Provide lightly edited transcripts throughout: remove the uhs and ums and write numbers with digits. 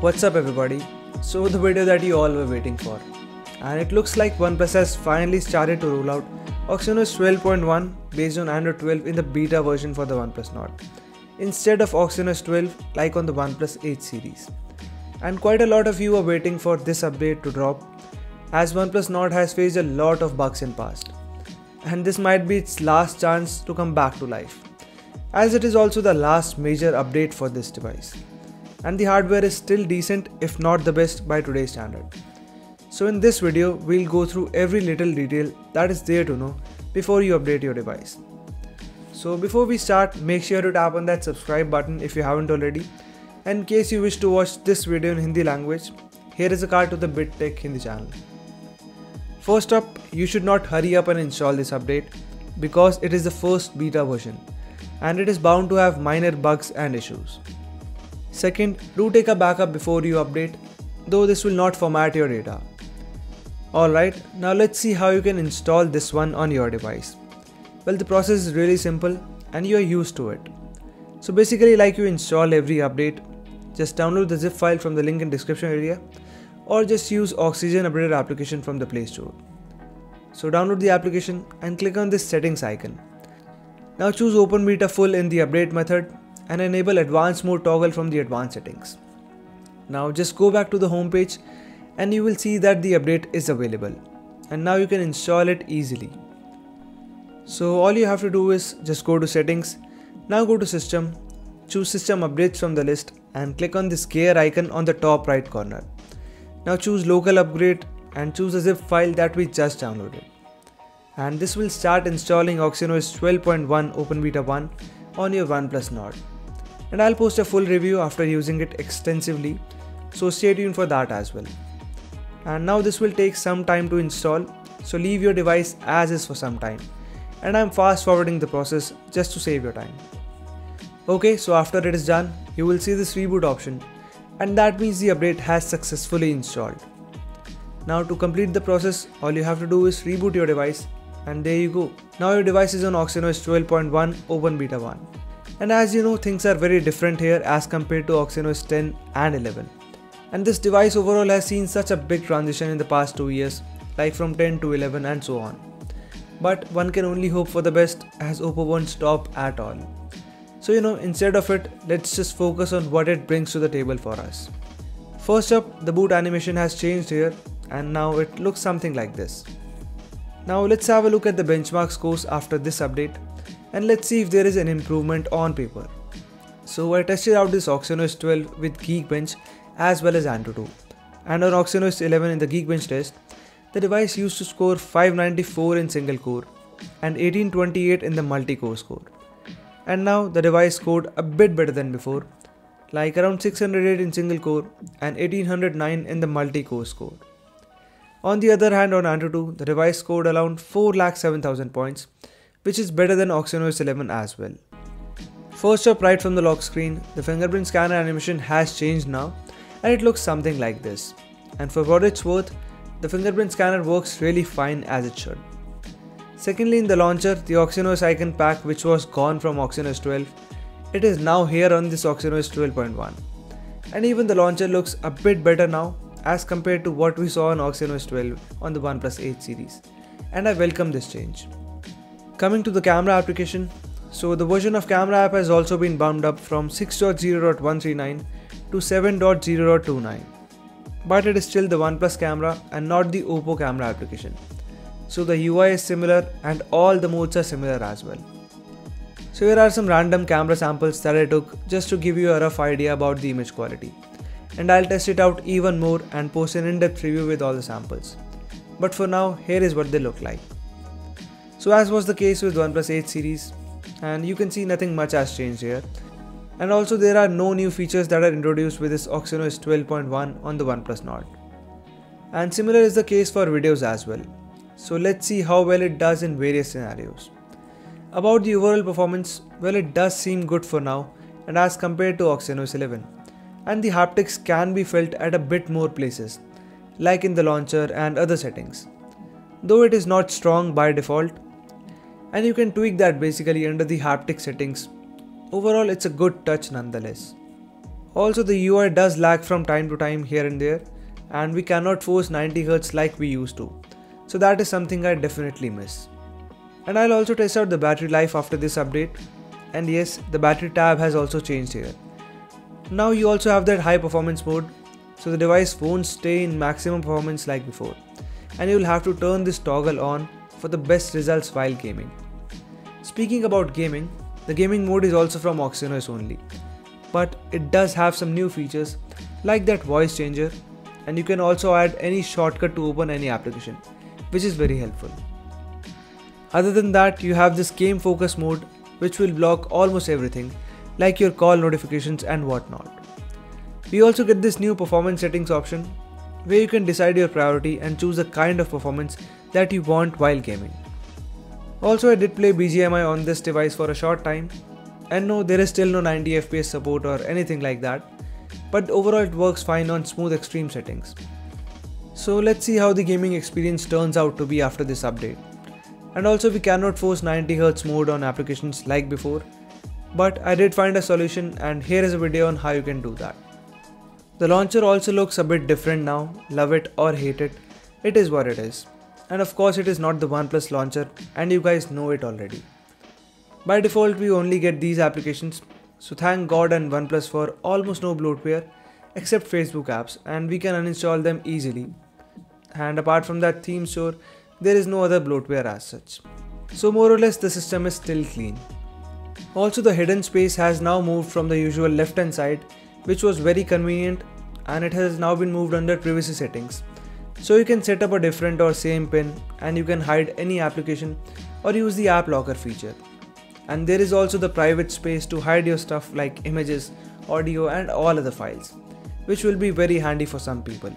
What's up everybody, so the video that you all were waiting for, and it looks like OnePlus has finally started to roll out OxygenOS 12.1 based on Android 12 in the beta version for the OnePlus Nord, instead of OxygenOS 12 like on the OnePlus 8 series. And quite a lot of you are waiting for this update to drop, as OnePlus Nord has faced a lot of bugs in past, and this might be its last chance to come back to life, as it is also the last major update for this device. And the hardware is still decent, if not the best by today's standard. So in this video, we'll go through every little detail that is there to know before you update your device. So before we start, make sure to tap on that subscribe button if you haven't already. And in case you wish to watch this video in Hindi language, here is a card to the BitTech Hindi channel. First up, you should not hurry up and install this update, because it is the first beta version and it is bound to have minor bugs and issues. Second, do take a backup before you update, though this will not format your data. Alright, now let's see how you can install this one on your device. Well, the process is really simple and you are used to it. So basically, like you install every update, just download the zip file from the link in description area, or just use Oxygen Updater application from the Play Store. So download the application and click on this settings icon. Now choose Open Beta Full in the update method, and enable advanced mode toggle from the advanced settings. Now just go back to the home page and you will see that the update is available, and now you can install it easily. So all you have to do is just go to settings, now go to system, choose system updates from the list and click on this gear icon on the top right corner. Now choose local upgrade and choose the zip file that we just downloaded. And this will start installing OxygenOS 12.1 Open Beta 1 on your OnePlus Nord. And I'll post a full review after using it extensively, so stay tuned for that as well. And now this will take some time to install, so leave your device as is for some time, and I'm fast forwarding the process just to save your time. Okay, so after it is done, you will see this reboot option, and that means the update has successfully installed. Now to complete the process, all you have to do is reboot your device, and there you go. Now your device is on OxygenOS 12.1 Open Beta 1. And as you know, things are very different here as compared to OxygenOS 10 and 11. And this device overall has seen such a big transition in the past 2 years, like from 10 to 11 and so on. But one can only hope for the best, as Oppo won't stop at all. So you know, instead of it, let's just focus on what it brings to the table for us. First up, the boot animation has changed here, and now it looks something like this. Now let's have a look at the benchmark scores after this update, and let's see if there is an improvement on paper. So I tested out this OxygenOS 12 with geekbench as well as AnTuTu, and on OxygenOS 11 in the geekbench test, the device used to score 594 in single core and 1828 in the multi-core score. And now the device scored a bit better than before, like around 608 in single core and 1809 in the multi-core score. On the other hand, on AnTuTu, the device scored around 4,07,000 points, which is better than OxygenOS 11 as well. First up, right from the lock screen, the fingerprint scanner animation has changed now, and it looks something like this. And for what it's worth, the fingerprint scanner works really fine as it should. Secondly, in the launcher, the OxygenOS icon pack, which was gone from OxygenOS 12, it is now here on this OxygenOS 12.1. And even the launcher looks a bit better now, as compared to what we saw on OxygenOS 12 on the OnePlus 8 series, and I welcome this change. Coming to the camera application, so the version of camera app has also been bumped up from 6.0.139 to 7.0.29, but it is still the OnePlus camera and not the Oppo camera application. So the UI is similar and all the modes are similar as well. So here are some random camera samples that I took just to give you a rough idea about the image quality. And I'll test it out even more and post an in-depth review with all the samples. But for now, here is what they look like. So as was the case with OnePlus 8 series, and you can see nothing much has changed here. And also there are no new features that are introduced with this OxygenOS 12.1 on the OnePlus Nord. And similar is the case for videos as well. So let's see how well it does in various scenarios. About the overall performance, well, it does seem good for now and as compared to OxygenOS 11. And the haptics can be felt at a bit more places, like in the launcher and other settings, though it is not strong by default, and you can tweak that basically under the haptic settings. Overall, it's a good touch nonetheless. Also, the UI does lag from time to time here and there, and we cannot force 90Hz like we used to. So that is something I definitely miss. And I'll also test out the battery life after this update. And yes, the battery tab has also changed here. Now you also have that high performance mode, so the device won't stay in maximum performance like before, and you'll have to turn this toggle on for the best results while gaming. Speaking about gaming, the gaming mode is also from OxygenOS only, but it does have some new features like that voice changer, and you can also add any shortcut to open any application, which is very helpful. Other than that, you have this game focus mode, which will block almost everything like your call notifications and whatnot. We also get this new performance settings option where you can decide your priority and choose the kind of performance that you want while gaming. Also, I did play BGMI on this device for a short time, and no, there is still no 90fps support or anything like that, but overall it works fine on smooth extreme settings. So let's see how the gaming experience turns out to be after this update. And also, we cannot force 90Hz mode on applications like before, but I did find a solution, and here is a video on how you can do that. The launcher also looks a bit different now, love it or hate it, it is what it is. And of course it is not the OnePlus launcher, and you guys know it already. By default we only get these applications, so thank God and OnePlus for almost no bloatware except Facebook apps, and we can uninstall them easily. And apart from that theme store, there is no other bloatware as such. So more or less the system is still clean. Also, the hidden space has now moved from the usual left hand side, which was very convenient, and it has now been moved under privacy settings. So you can set up a different or same pin, and you can hide any application or use the app locker feature. And there is also the private space to hide your stuff like images, audio and all other files, which will be very handy for some people.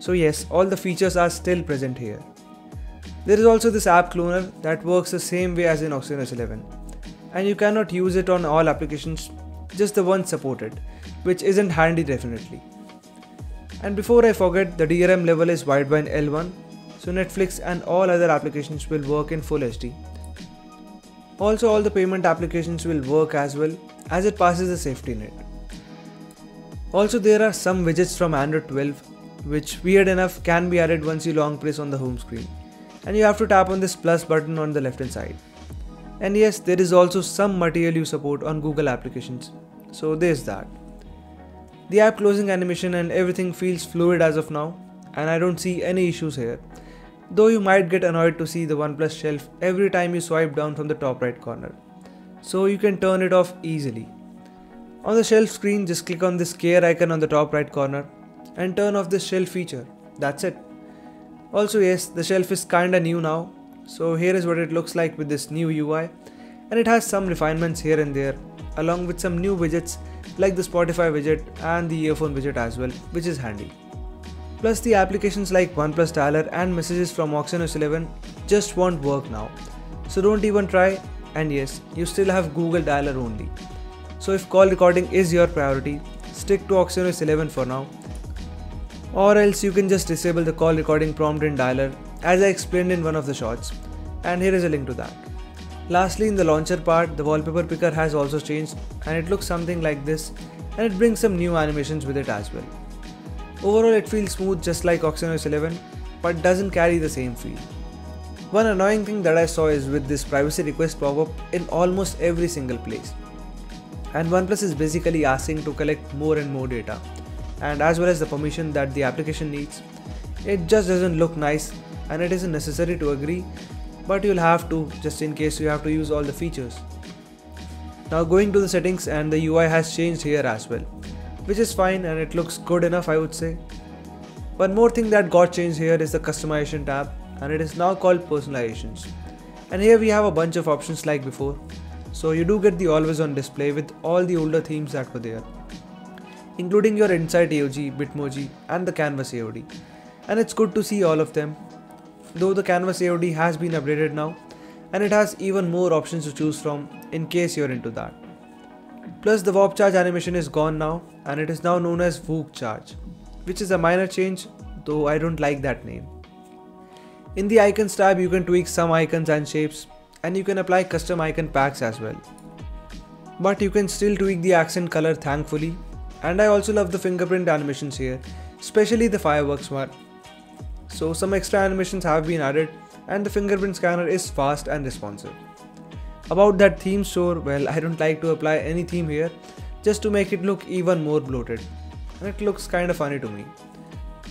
So yes, all the features are still present here. There is also this app cloner that works the same way as in OxygenOS 11, and you cannot use it on all applications, just the ones supported, which isn't handy definitely. And before I forget, the DRM level is Widevine L1, so Netflix and all other applications will work in full HD. Also, all the payment applications will work as well, as it passes the safety net. Also, there are some widgets from Android 12, which weird enough can be added once you long press on the home screen, and you have to tap on this plus button on the left hand side. And yes, there is also some Material You support on Google applications, so there's that. The app closing animation and everything feels fluid as of now, and I don't see any issues here, though you might get annoyed to see the OnePlus shelf every time you swipe down from the top right corner, so you can turn it off easily. On the shelf screen, just click on this gear icon on the top right corner and turn off this shelf feature, that's it. Also yes, the shelf is kinda new now, so here is what it looks like with this new UI, and it has some refinements here and there, along with some new widgets like the Spotify widget and the earphone widget as well, which is handy. Plus, the applications like OnePlus Dialer and messages from OxygenOS 11 just won't work now, so don't even try. And yes, you still have Google Dialer only. So if call recording is your priority, stick to OxygenOS 11 for now, or else you can just disable the call recording prompt in Dialer, as I explained in one of the shots, and here is a link to that. Lastly, in the launcher part, the wallpaper picker has also changed, and it looks something like this, and it brings some new animations with it as well. Overall it feels smooth just like OxygenOS 11, but doesn't carry the same feel. One annoying thing that I saw is with this privacy request pop-up in almost every single place. And OnePlus is basically asking to collect more and more data, and as well as the permission that the application needs. It just doesn't look nice, and it isn't necessary to agree, but you'll have to just in case you have to use all the features. Now going to the settings, and the UI has changed here as well, which is fine, and it looks good enough I would say. One more thing that got changed here is the customization tab, and it is now called personalizations. And here we have a bunch of options like before, so you do get the always on display with all the older themes that were there, including your Inside AOG, Bitmoji and the Canvas AOD, and it's good to see all of them. Though the Canvas AOD has been updated now, and it has even more options to choose from in case you're into that. Plus, the warp charge animation is gone now, and it is now known as VOOC charge, which is a minor change, though I don't like that name. In the icons tab you can tweak some icons and shapes, and you can apply custom icon packs as well. But you can still tweak the accent color thankfully, And I also love the fingerprint animations here, especially the fireworks one. So some extra animations have been added and the fingerprint scanner is fast and responsive. About that theme store, well, I don't like to apply any theme here just to make it look even more bloated, and it looks kinda funny to me.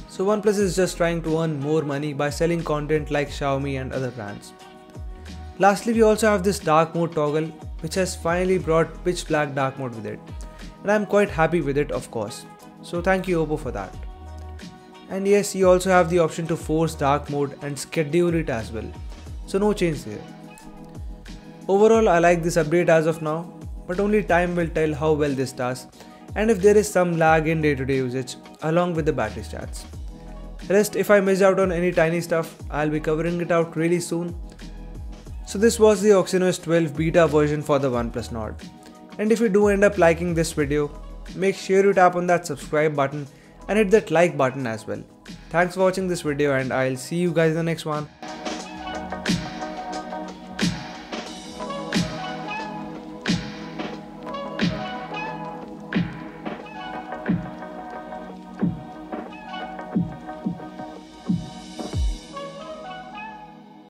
So OnePlus is just trying to earn more money by selling content like Xiaomi and other brands. Lastly, we also have this dark mode toggle which has finally brought pitch black dark mode with it, and I'm quite happy with it, of course. So thank you Oppo for that. And yes, you also have the option to force dark mode and schedule it as well, so no change there. Overall, I like this update as of now, but only time will tell how well this does and if there is some lag in day-to-day usage along with the battery stats. Rest, if I missed out on any tiny stuff, I'll be covering it out really soon. So this was the OxygenOS 12 beta version for the OnePlus Nord. And if you do end up liking this video, make sure you tap on that subscribe button and hit that like button as well. Thanks for watching this video, and I'll see you guys in the next one.